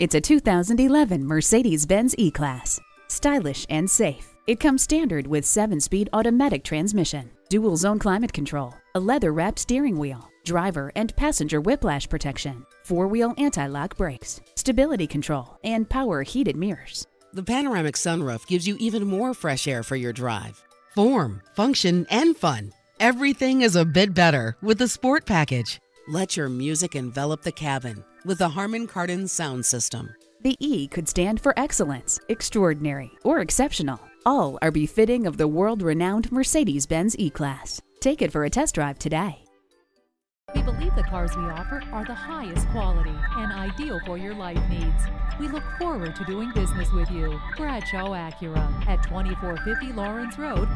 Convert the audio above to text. It's a 2011 Mercedes-Benz E-Class. Stylish and safe. It comes standard with 7-speed automatic transmission, dual-zone climate control, a leather-wrapped steering wheel, driver and passenger whiplash protection, 4-wheel anti-lock brakes, stability control, and power heated mirrors. The panoramic sunroof gives you even more fresh air for your drive. Form, function, and fun. Everything is a bit better with the Sport Package. Let your music envelop the cabin with the Harman Kardon sound system. The E could stand for excellence, extraordinary, or exceptional. All are befitting of the world-renowned Mercedes-Benz E-Class. Take it for a test drive today. We believe the cars we offer are the highest quality and ideal for your life needs. We look forward to doing business with you. Bradshaw Acura at 2450 Lawrence Road,